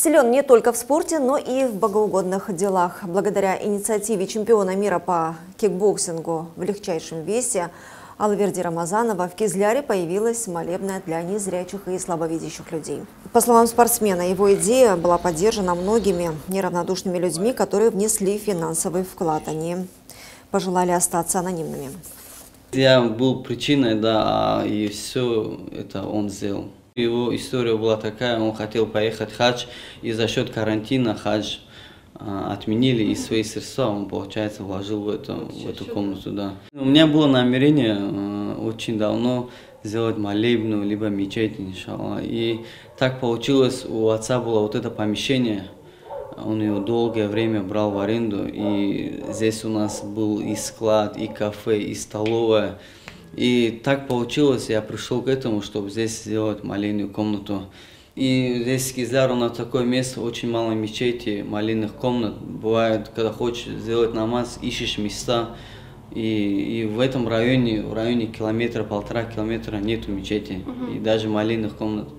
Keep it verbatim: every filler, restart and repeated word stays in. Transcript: Силен не только в спорте, но и в богоугодных делах. Благодаря инициативе чемпиона мира по кикбоксингу в легчайшем весе Алверди Рамазанова в Кизляре появилась молебная для незрячих и слабовидящих людей. По словам спортсмена, его идея была поддержана многими неравнодушными людьми, которые внесли финансовый вклад. Они пожелали остаться анонимными. Я был причиной, да, и все это он сделал. Его история была такая, он хотел поехать в хадж, и за счет карантина хадж отменили, и свои средства он, получается, вложил в эту, в эту комнату. Да. У меня было намерение э, очень давно сделать молебную, либо мечеть, иншалла. И так получилось, у отца было вот это помещение, он его долгое время брал в аренду, и здесь у нас был и склад, и кафе, и столовая. И так получилось, я пришел к этому, чтобы здесь сделать молельную комнату. И здесь Кизляр, у нас такое место, очень мало мечети, молельных комнат. Бывает, когда хочешь сделать намаз, ищешь места. И, и в этом районе, в районе километра, полтора километра нету мечети, угу. И даже молельных комнат.